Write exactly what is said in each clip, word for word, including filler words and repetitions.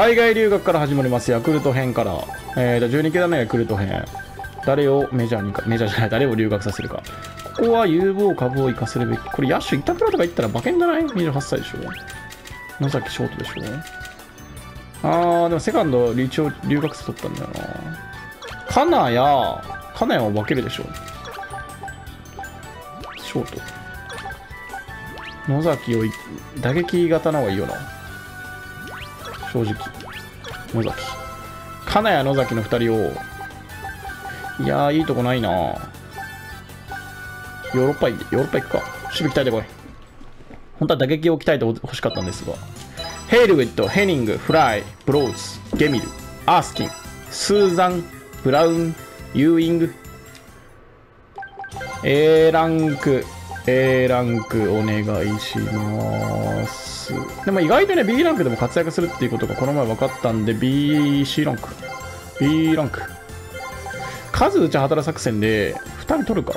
海外留学から始まりますヤクルト編から、えー、じゅうにけだんめヤクルト編、誰をメジャーにか、メジャーじゃない、誰を留学させるか。ここは有望株を生かせるべき。これ野手板倉とか言ったら馬券じゃない ?にじゅうはっさいでしょ。野崎ショートでしょ。あー、でもセカンド一応留学生取ったんだよな。金谷、金谷は分けるでしょ。ショート。野崎を打撃型の方がいいよな。正直。野崎。金谷、野崎のふたりを。いやー、いいとこないな。ヨーロッパ、ヨーロッパ行くか。守備鍛えてこい。本当は打撃を鍛えて欲しかったんですが。ヘイルウェット、ヘニング、フライ、ブローズ、ゲミル、アースキン、スーザン、ブラウン、ユーイング。A ランク、A ランクお願いします。でも意外とね、B ランクでも活躍するっていうことがこの前分かったんで、B、C ランク。B ランク。数打ち働作戦でふたり取るか。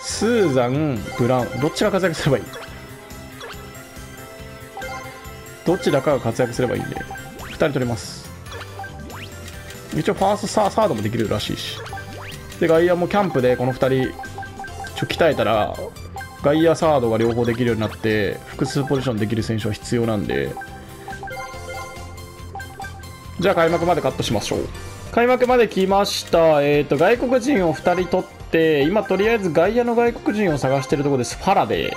スーザン、ブラウン、どっちが活躍すればいい？どちらかが活躍すればいいんで、ふたり取ります。一応ファーストサー、サードもできるらしいし。で、外野もキャンプでこのふたり、ちょ、鍛えたら、外野サードが両方できるようになって、複数ポジションできる選手は必要なんで。じゃあ開幕までカットしましょう。開幕まで来ました。えっと、外国人をふたり取って、今とりあえず外野の外国人を探してるところです。ファラデ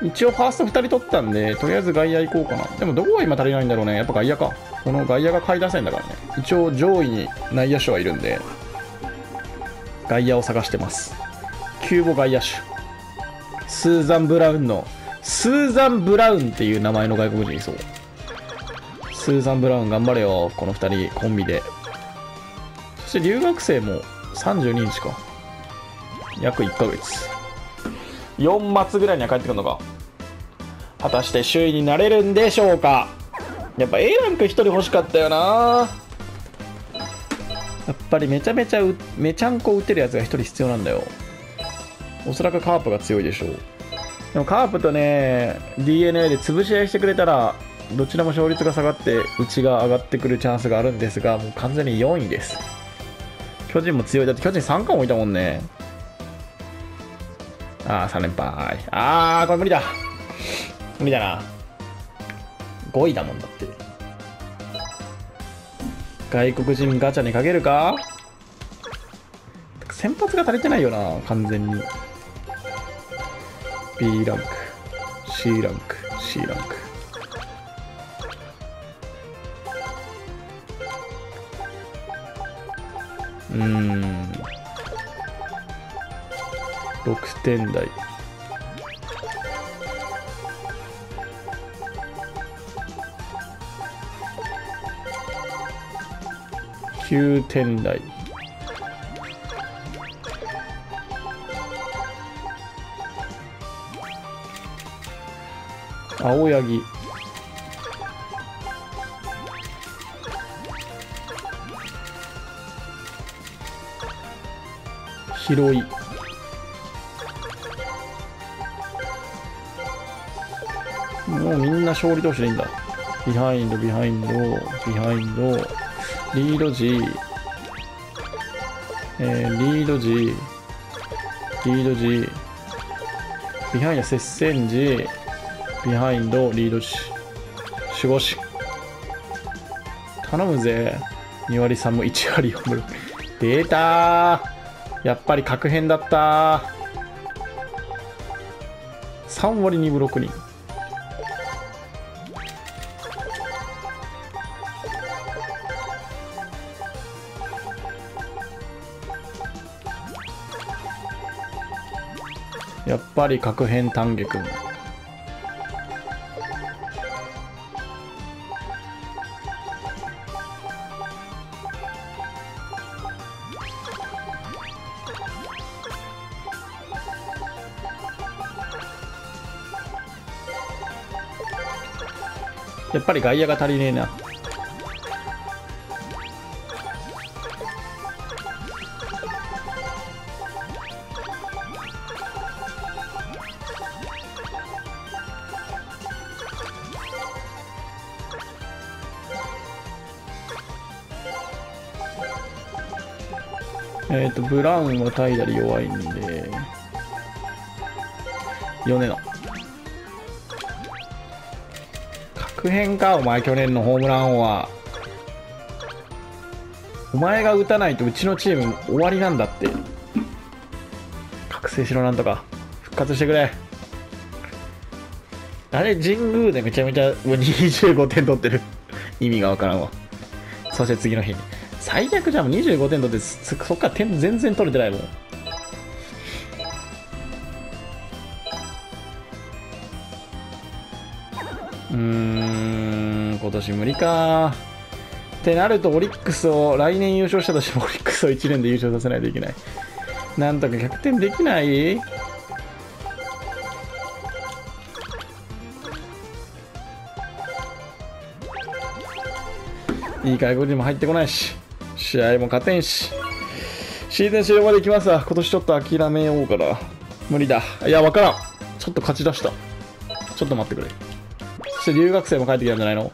ー。一応ファーストふたり取ったんで、とりあえず外野行こうかな。でもどこが今足りないんだろうね。やっぱ外野か。この外野が下位打線だからね。一応上位に内野手はいるんで、外野を探してます。キューボ外野手。スーザン・ブラウンの、スーザン・ブラウンっていう名前の外国人いそう。スーザン・ブラウン頑張れよ、このふたりコンビで。そして留学生もさんじゅうににちか。約いっかげつ。よんまつぐらいには帰ってくるのか。果たして首位になれるんでしょうか。やっぱ A ランクひとり欲しかったよな。やっぱりめちゃめちゃうめちゃんこ打てるやつがひとり必要なんだよ。おそらくカープが強いでしょう。でもカープとね ディーエヌエー で潰し合いしてくれたら、どちらも勝率が下がってうちが上がってくるチャンスがあるんですが、もう完全によんいです。巨人も強い。だって巨人さんかん置いたもんね。ああさんれんぱい。ああこれ無理だ、無理だな。ごいだもんだって。外国人ガチャにかけるか。先発が足りてないよな完全に。 B ランク C ランク C ランク。うーん、ろくてんだい。きゅうてんだい。青柳。広い。もうみんな勝利投手でいいんだ。ビハインドビハインドビハインドリード時、えー、リード時リード時ビハインド接戦時ビハインドリード時守護時。頼むぜ。にわりさんぶいちわりよんぶ。出たー。やっぱり確変だった。さんわりにぶろくにん。やっぱり確変丹下君。やっぱり外野が足りねえな。えっ、ー、とブラウンはタイダリ弱いんでヨネナ確変か。お前去年のホームラン王はお前が打たないとうちのチーム終わりなんだって。覚醒しろ、なんとか復活してくれ。あれ神宮でめちゃめちゃにじゅうごてん取ってる意味がわからんわ。そして次の日に最悪じゃん、にじゅうごてん取って、そっから点全然取れてないもん。うーん今年無理かってなると、オリックスを来年優勝したとしてもオリックスをいちねんで優勝させないといけない。なんとか逆転できない？いい外国人も入ってこないし、試合も勝てんし、シーズン終了まで行きますわ。今年ちょっと諦めようかな。無理だ。いや、わからん。ちょっと勝ち出した。ちょっと待ってくれ。そして留学生も帰ってきたんじゃないの？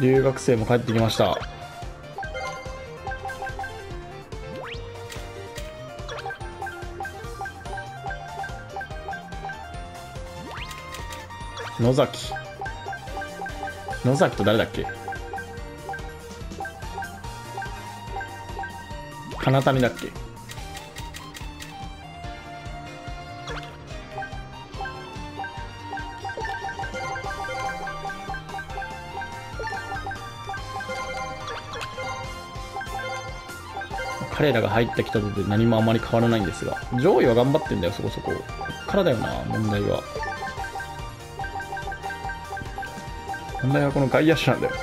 留学生も帰ってきました。野崎野崎と誰だっけ、金谷だっけ。彼らが入ってきたので何もあまり変わらないんですが、上位は頑張ってんだよ、そこそこ。こっからだよな、問題は。問題はこの外野手なんだよ。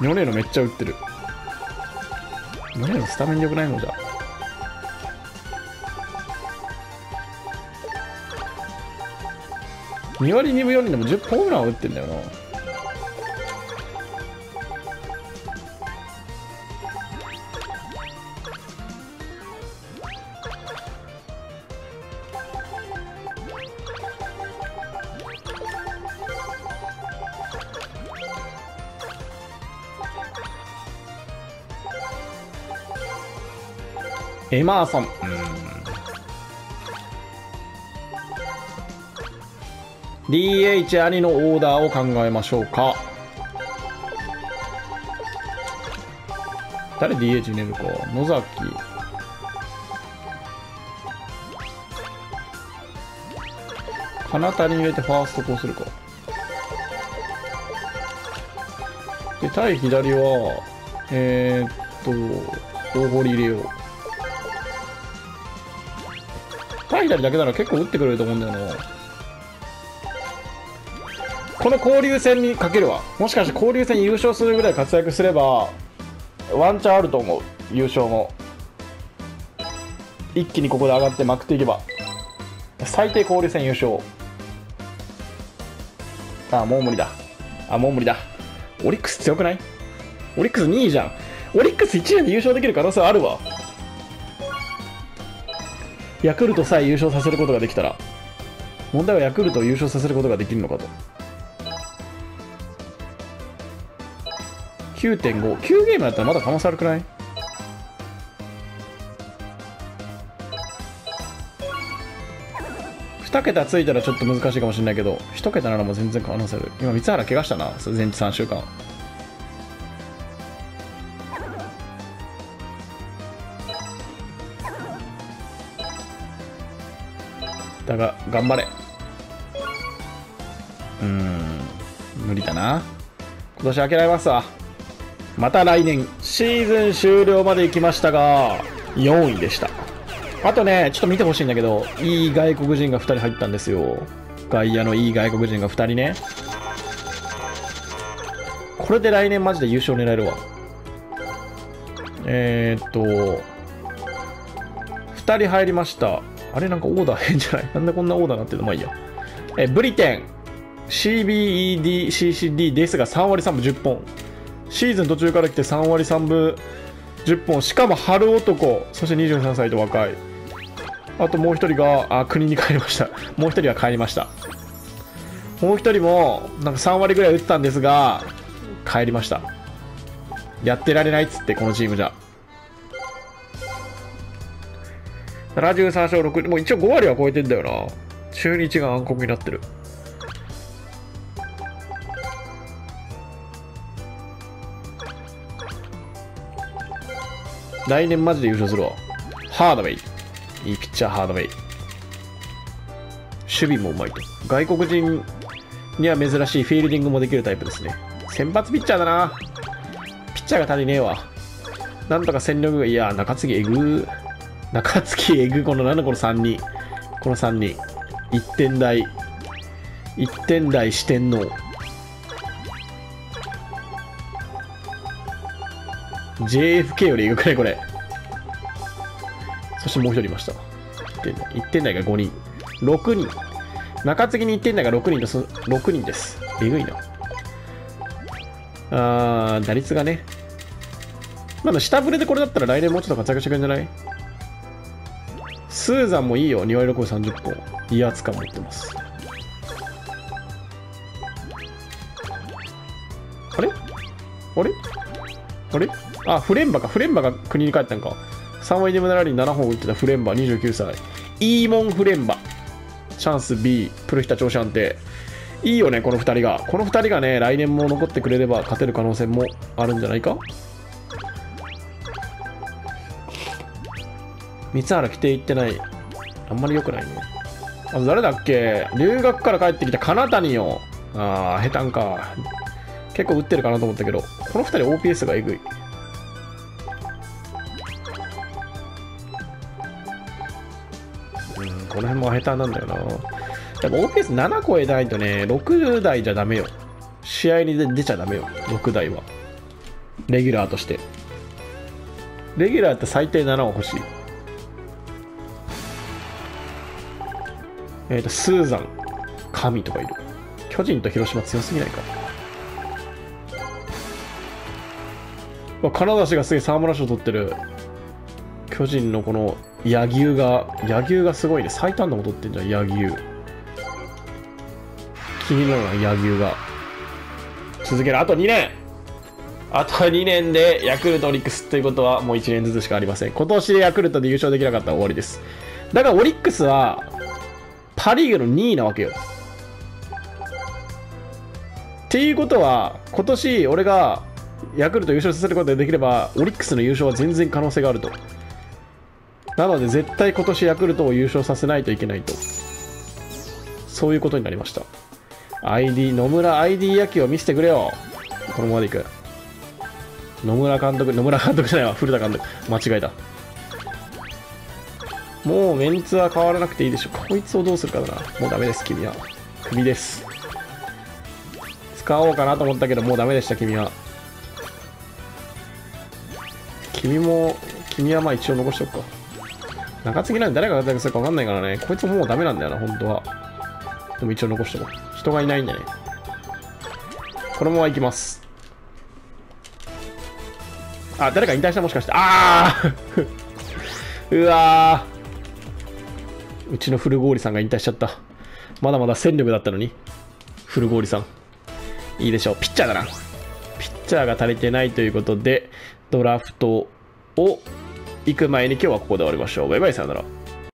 ヨネーノめっちゃ打ってる。ヨネーノスタメン良くないのじゃ。にわりにぶよんりんでもじゅっぽんホームラン打ってんだよな。エマーソン、うん、ディーエイチ ありのオーダーを考えましょうか。誰 ディーエイチ 入れるか。野崎、金谷入れてファーストこうするか。で対左はえー、っと大堀入れよう。左だけなら結構打ってくれると思うんだよな。この交流戦にかけるわ。もしかして交流戦優勝するぐらい活躍すればワンチャンあると思う。優勝も一気にここで上がってまくっていけば最低交流戦優勝。ああもう無理だ、ああもう無理だ。オリックス強くない？オリックスにいじゃん。オリックスいちねんで優勝できる可能性あるわ。ヤクルトさえ優勝させることができたら。問題はヤクルトを優勝させることができるのかと。 きゅうてんご、きゅうゲームだったらまだ可能性あるくない？にけたついたらちょっと難しいかもしれないけど、いちけたならもう全然可能性ある。今三原怪我したな、前日さんしゅうかん。だが頑張れ。うーん無理だな。今年諦めますわ。また来年シーズン終了まで行きましたがよんいでした。あとねちょっと見てほしいんだけど、いい外国人がふたり入ったんですよ。外野のいい外国人がふたりね。これで来年マジで優勝狙えるわ。えー、っとふたり入りました。あれなんかオーダー変じゃない？なんでこんなオーダーなってるの？まあいいや。え、ブリテン、シービーイーディー、シーシーディー ですがさんわりさんぶじゅっぽん。シーズン途中から来てさんわりさんぶじゅっぽん。しかも春男、そしてにじゅうさんさいと若い。あともう一人が、あ、国に帰りました。もう一人は帰りました。もう一人もなんかさんわりぐらい打ってたんですが帰りました。やってられないっつってこのチームじゃ。ななじゅうさんしょうろく、もう一応ごわりは超えてんだよな。中日が暗黒になってる。来年マジで優勝するわ。ハードウェイいいピッチャー、ハードウェイ守備もうまいと。外国人には珍しいフィールディングもできるタイプですね。先発ピッチャーだな。ピッチャーが足りねえわ。なんとか戦力が、いやー中継ぎえぐー、中月えぐ、このななこのさんにん、このさんにん、いってん台、いってん台四天王。ジェーエフケー よりえぐくないこれ。そしてもうひとりいました。いってん台、いってん台がごにん、ろくにん、中継ぎにいってん台がろくにんです。ろくにんです。えぐいなあ。打率がね、まだ下振れでこれだったら来年もうちょっと活躍してくれるんじゃない？スーザンもいいよ。にわりろくぶさんじゅっぽん、威圧感持ってます。あれあれあれ、あ、フレンバか。フレンバが国に帰ったんか。さんわりで無駄ラリーななほん打ってたフレンバ、にじゅうきゅうさい。イーモンフレンバチャンス B、 プルヒタ調子安定。いいよねこのふたりが。このふたりがね来年も残ってくれれば勝てる可能性もあるんじゃないか。三原来ていってない。あんまり良くないね。あと誰だっけ、留学から帰ってきた金谷よ。ああ、下手んか。結構打ってるかなと思ったけど、この二人 オーピーエス がえぐい。うん、この辺も下手なんだよな。でも オーピーエスなな 超えないとね、ろく台じゃダメよ。試合に出ちゃダメよ、ろく台は。レギュラーとして。レギュラーって最低ななは欲しい。えーとスーザン、神とかいる。巨人と広島強すぎないか。わ、金出しがすげえ沢村賞取ってる。巨人のこの柳生が、柳生がすごいね。最短でも取ってんじゃん、柳生。気になるな、柳生が。続ける。あとにねん、あとにねんでヤクルト、オリックスということはもういちねんずつしかありません。今年でヤクルトで優勝できなかったら終わりです。だからオリックスはパ・リーグのにいなわけよ。っていうことは今年俺がヤクルト優勝させることができればオリックスの優勝は全然可能性があると。なので絶対今年ヤクルトを優勝させないといけないと、そういうことになりました。 アイディー 野村 アイディー 野球を見せてくれよ。このままでいく。野村監督、野村監督じゃないわ、古田監督、間違えた。もうメンツは変わらなくていいでしょ。こいつをどうするかだな。もうダメです、君は。クビです。使おうかなと思ったけど、もうダメでした、君は。君も、君はまあ一応残しとくか。中継ぎなんで誰が活躍するか分かんないからね。こいつももうダメなんだよな、本当は。でも一応残しとこう。人がいないんだね。このままいきます。あ、誰か引退した、もしかして。あーうわー、うちの古郡さんが引退しちゃった。まだまだ戦力だったのに。古郡さん。いいでしょう。ピッチャーだな。ピッチャーが足りてないということで、ドラフトを行く前に今日はここで終わりましょう。バイバイ、さよなら。